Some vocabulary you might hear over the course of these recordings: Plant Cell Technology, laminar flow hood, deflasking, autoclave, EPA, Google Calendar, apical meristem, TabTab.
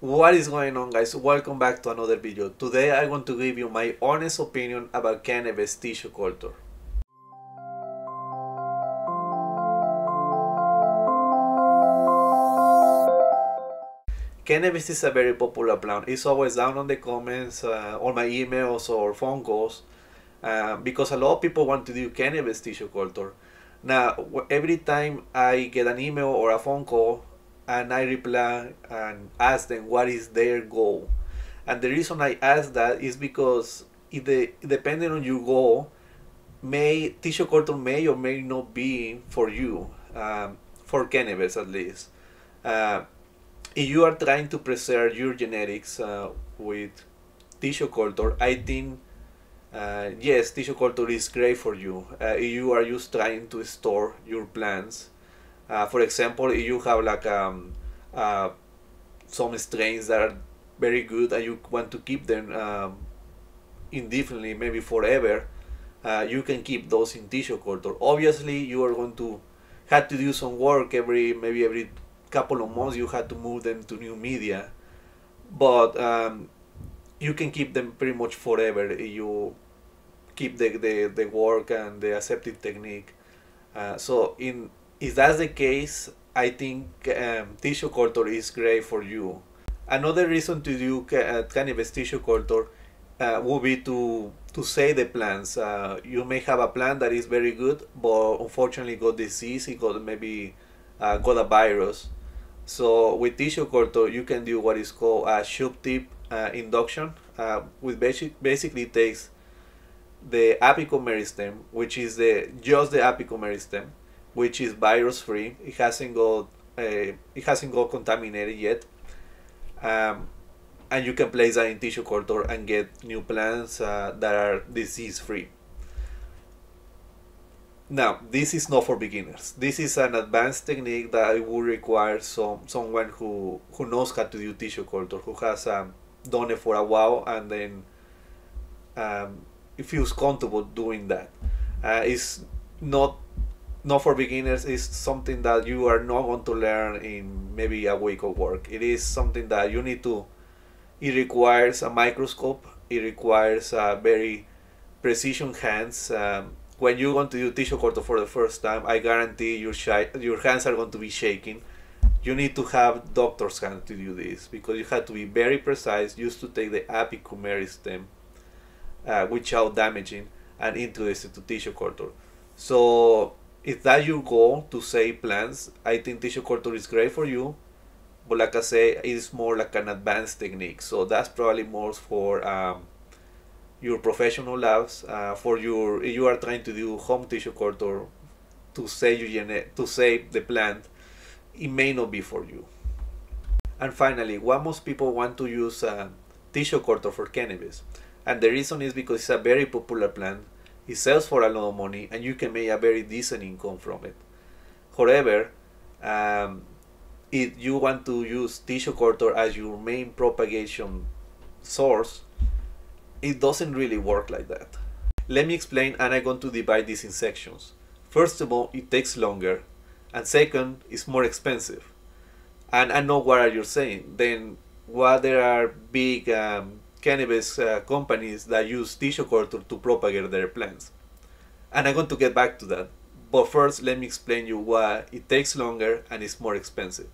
What is going on, guys? Welcome back to another video. Today I want to give you my honest opinion about cannabis tissue culture. Cannabis is a very popular plant. It's always down on the comments on my emails or phone calls because a lot of people want to do cannabis tissue culture. Now, every time I get an email or a phone call, and I reply and ask them what is their goal. And the reason I ask that is because depending on your goal, tissue culture may or may not be for you, for cannabis at least. If you are trying to preserve your genetics with tissue culture, I think yes, tissue culture is great for you. If you are just trying to store your plants, for example, if you have like some strains that are very good and you want to keep them indefinitely, maybe forever, you can keep those in tissue culture. Obviously, you are going to have to do some work every couple of months. You have to move them to new media, but you can keep them pretty much forever if you keep the work and the aseptic technique. If that's the case, I think tissue culture is great for you. Another reason to do cannabis tissue culture would be to save the plants. You may have a plant that is very good, but unfortunately got disease, maybe got a virus. So with tissue culture, you can do what is called a shoot tip induction, which basically takes the apical meristem, which is just the apical meristem, which is virus free. It hasn't got contaminated yet, and you can place that in tissue culture and get new plants that are disease free. Now, this is not for beginners. This is an advanced technique that will require someone who knows how to do tissue culture, who has done it for a while, and then it feels comfortable doing that. It's not for beginners. Is something that you are not going to learn in maybe a week of work. It is something that you need to, it requires a microscope, it requires very precision hands. When you're going to do tissue culture for the first time, I guarantee your hands are going to be shaking. You need to have doctor's hands to do this because you have to be very precise, used to take the apical meristem without damaging and introduce it to tissue culture. So, if that's your goal, to save plants, I think tissue culture is great for you. But like I say, it's more like an advanced technique. So that's probably more for your professional labs. If you are trying to do home tissue culture to save the plant, it may not be for you. And finally, why most people want to use tissue culture for cannabis? And the reason is because it's a very popular plant. It sells for a lot of money and you can make a very decent income from it. However, if you want to use tissue culture as your main propagation source, it doesn't really work like that. Let me explain, and I'm going to divide this in sections. First of all, it takes longer, and second, it's more expensive. And I know what you're saying. Then, while there are big cannabis companies that use tissue culture to propagate their plants, and I'm going to get back to that, but first let me explain you why it takes longer and is more expensive.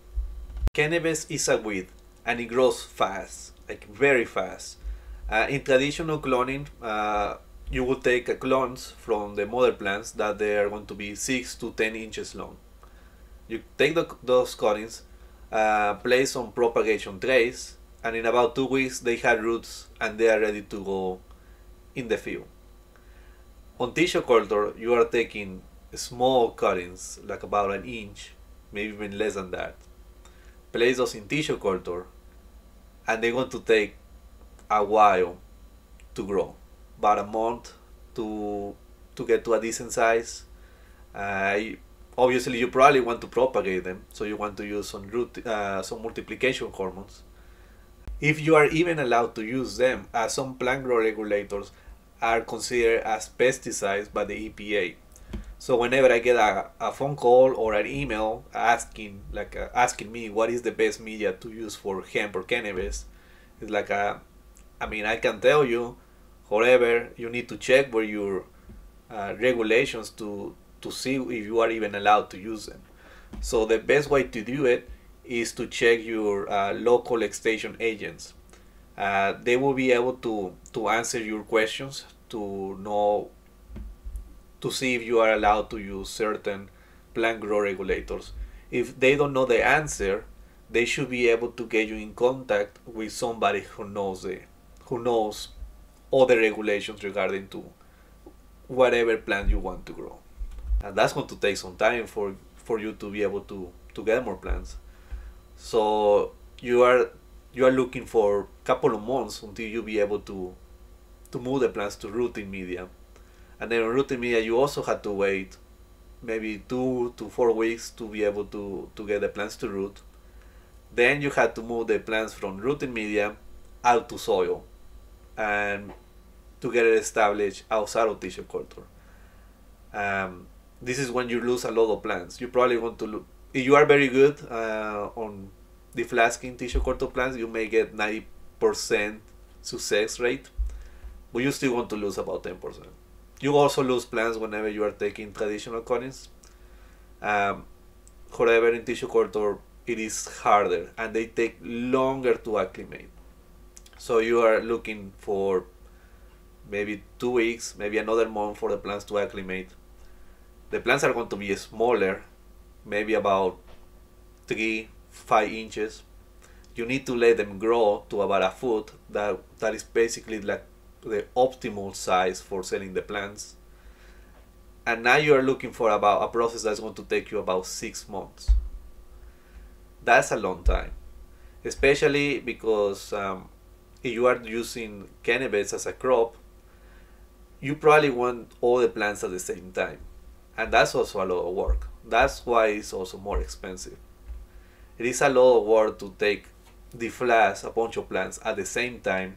Cannabis is a weed and it grows fast, like very fast. In traditional cloning, you would take clones from the mother plants that they are going to be 6 to 10 inches long. You take those cuttings, place on propagation trays, and in about 2 weeks they had roots and they are ready to go in the field. On tissue culture, you are taking small cuttings, like about 1 inch, maybe even less than that. Place those in tissue culture and they're going to take a while to grow, about a month to get to a decent size. Obviously, you probably want to propagate them, so you want to use some multiplication hormones. If you are even allowed to use them, as some plant growth regulators are considered as pesticides by the EPA. So whenever I get a phone call or an email asking asking me what is the best media to use for hemp or cannabis, it's like I mean, I can tell you, however, you need to check where your regulations to see if you are even allowed to use them. So the best way to do it is to check your local extension agents. They will be able to answer your questions, to know, to see if you are allowed to use certain plant grow regulators. If they don't know the answer, they should be able to get you in contact with somebody who knows all the regulations regarding to whatever plant you want to grow. And that's going to take some time for you to be able to get more plants. So you are looking for a couple of months until you be able to move the plants to rooting media. And then on rooting media, you also had to wait maybe 2 to 4 weeks to be able to get the plants to root. Then you had to move the plants from rooting media out to soil and to get it established outside of tissue culture. This is when you lose a lot of plants. You probably want to look, if you are very good on deflasking tissue culture plants, you may get 90% success rate, but you still want to lose about 10%. You also lose plants whenever you are taking traditional cuttings. However, in tissue culture, it is harder and they take longer to acclimate. So you are looking for maybe 2 weeks, maybe another month for the plants to acclimate. The plants are going to be smaller, maybe about 3-5 inches. You need to let them grow to about a foot. That is basically like the optimal size for selling the plants. And now you are looking for about a process that's going to take you about 6 months. That's a long time, especially because if you are using cannabis as a crop, you probably want all the plants at the same time. And that's also a lot of work. That's why it's also more expensive. It is a lot of work to take deflash a bunch of plants at the same time.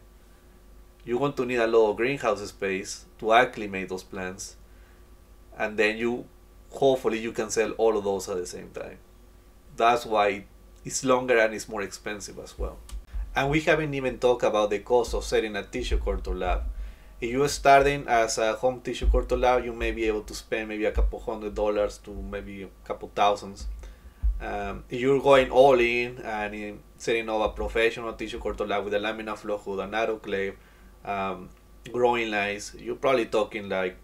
You're going to need a lot of greenhouse space to acclimate those plants. And then hopefully you can sell all of those at the same time. That's why it's longer and it's more expensive as well. And we haven't even talked about the cost of setting a tissue culture lab. If you're starting as a home tissue culture lab, you may be able to spend maybe a couple $100s to maybe a couple $1000s. If you're going all in and setting up a professional tissue culture lab with a laminar flow hood, an autoclave, growing lines, you're probably talking like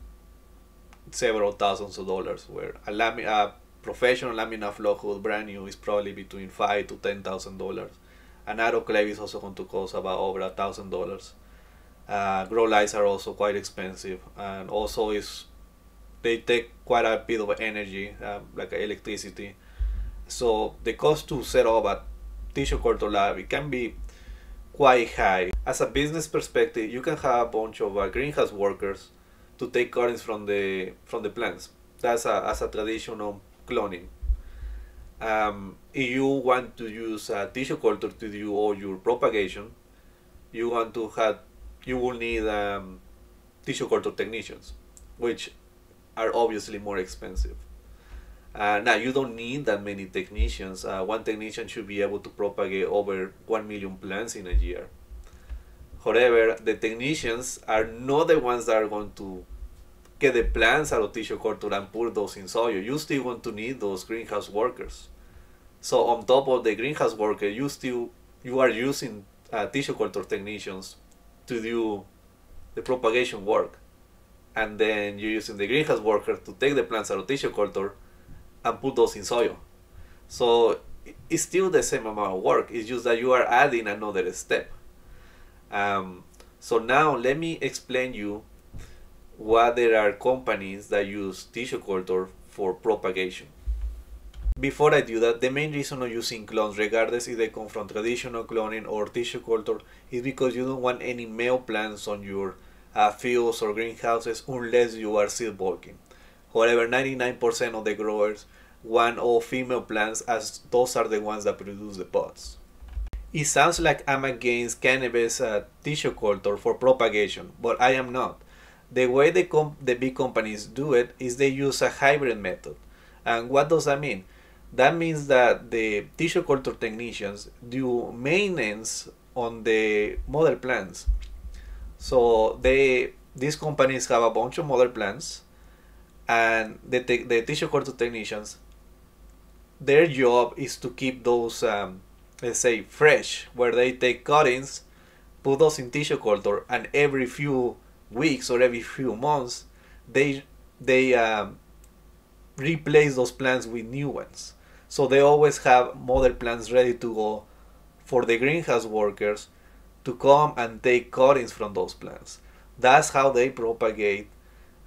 several thousands of dollars, where a professional laminar flow hood brand new is probably between $5,000 to $10,000. An autoclave is also going to cost about over $1,000. Grow lights are also quite expensive, and also they take quite a bit of energy, like electricity. So the cost to set up a tissue culture lab, it can be quite high. As a business perspective, you can have a bunch of greenhouse workers to take cuttings from the plants. That's as a traditional cloning. If you want to use tissue culture to do all your propagation, you will need tissue culture technicians, which are obviously more expensive. Now, you don't need that many technicians. One technician should be able to propagate over 1 million plants in a year. However, the technicians are not the ones that are going to get the plants out of tissue culture and put those in soil. You still want to need those greenhouse workers. So on top of the greenhouse worker, you are using tissue culture technicians to do the propagation work. And then you're using the greenhouse worker to take the plants out of tissue culture and put those in soil. So it's still the same amount of work. It's just that you are adding another step. So now let me explain you why there are companies that use tissue culture for propagation. Before I do that, the main reason of using clones, regardless if they come from traditional cloning or tissue culture, is because you don't want any male plants on your fields or greenhouses unless you are seed bulking. However, 99% of the growers want all female plants, as those are the ones that produce the pods. It sounds like I'm against cannabis tissue culture for propagation, but I am not. The way the big companies do it is they use a hybrid method. And what does that mean? That means that the tissue culture technicians do maintenance on the mother plants. So these companies have a bunch of mother plants, and the tissue culture technicians, their job is to keep those, let's say, fresh, where they take cuttings, put those in tissue culture, and every few weeks or every few months they replace those plants with new ones. So they always have mother plants ready to go for the greenhouse workers to come and take cuttings from those plants. That's how they propagate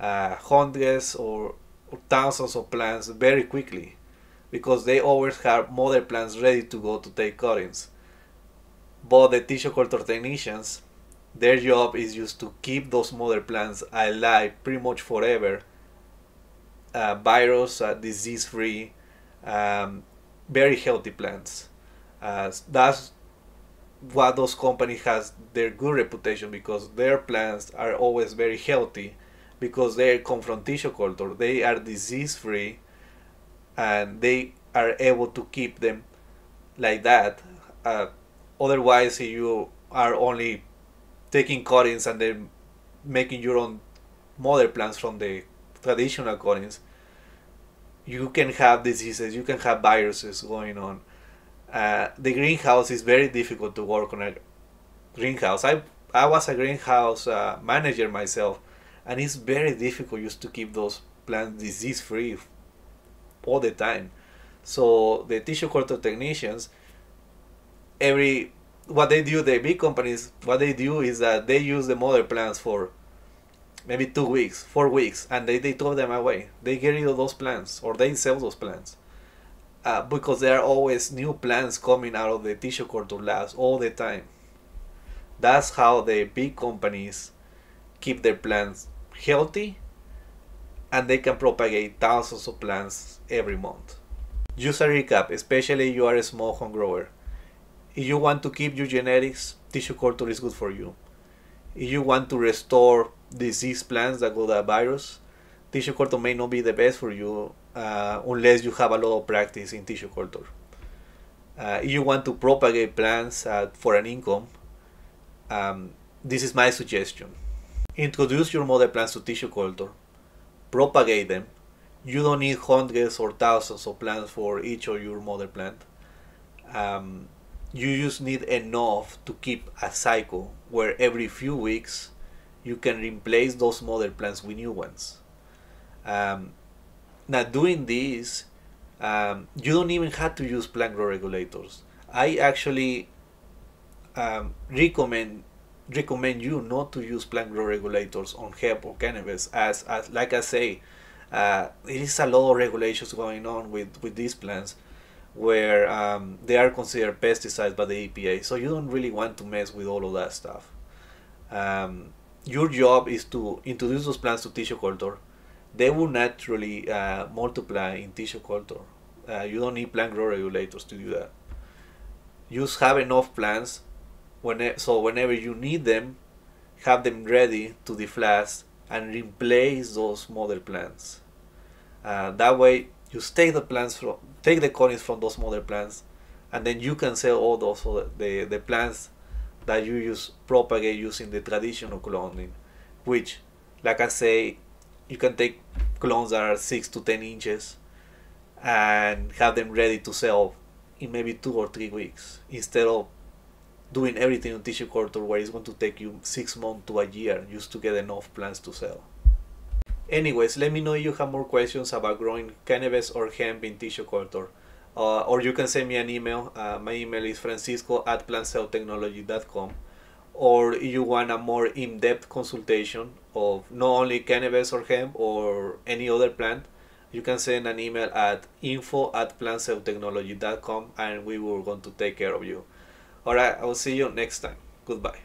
hundreds or thousands of plants very quickly, because they always have mother plants ready to go to take cuttings. But the tissue culture technicians, their job is just to keep those mother plants alive pretty much forever, virus, disease-free, very healthy plants. That's what those companies has their good reputation, because their plants are always very healthy, because they come from tissue culture. They are disease-free, and they are able to keep them like that. Otherwise, if you are only taking cuttings and then making your own mother plants from the traditional cuttings, you can have diseases, you can have viruses going on. The greenhouse is very difficult to work on. A greenhouse, I was a greenhouse manager myself, and it's very difficult just to keep those plants disease free all the time. So the tissue culture technicians, what they do, the big companies, what they do is that they use the mother plants for maybe 2 weeks, 4 weeks, and they throw them away. They get rid of those plants, or they sell those plants, because there are always new plants coming out of the tissue culture labs all the time. That's how the big companies keep their plants healthy, and they can propagate thousands of plants every month. Just a recap, especially if you are a small home grower. If you want to keep your genetics, tissue culture is good for you. If you want to restore diseased plants that got a virus, tissue culture may not be the best for you, unless you have a lot of practice in tissue culture. If you want to propagate plants for an income, this is my suggestion. Introduce your mother plants to tissue culture, propagate them. You don't need hundreds or thousands of plants for each of your mother plant. You just need enough to keep a cycle where every few weeks you can replace those mother plants with new ones. Now, doing this, you don't even have to use plant growth regulators. I actually recommend you not to use plant growth regulators on hemp or cannabis, as like I say, there is a lot of regulations going on with these plants, where they are considered pesticides by the EPA. So you don't really want to mess with all of that stuff. Your job is to introduce those plants to tissue culture. They will naturally multiply in tissue culture. You don't need plant growth regulators to do that. You just have enough plants, so whenever you need them, have them ready to deflast and replace those mother plants. That way, you take the cuttings from those mother plants, and then you can sell all those the plants that you use propagate using the traditional cloning, which, like I say, you can take clones that are 6 to 10 inches and have them ready to sell in maybe 2 or 3 weeks, instead of doing everything on tissue culture where it's going to take you 6 months to a year just to get enough plants to sell. Anyways, let me know if you have more questions about growing cannabis or hemp in tissue culture, or you can send me an email. My email is francisco@plantcelltechnology.com, or if you want a more in-depth consultation of not only cannabis or hemp or any other plant, you can send an email at info@plantcelltechnology.com, and we were going to take care of you. Alright, I will see you next time. Goodbye.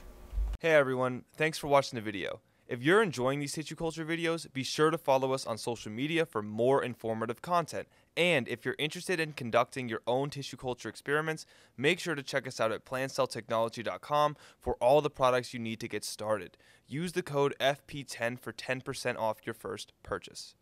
Hey everyone, thanks for watching the video. If you're enjoying these tissue culture videos, be sure to follow us on social media for more informative content. And if you're interested in conducting your own tissue culture experiments, make sure to check us out at plantcelltechnology.com for all the products you need to get started. Use the code FP10 for 10% off your first purchase.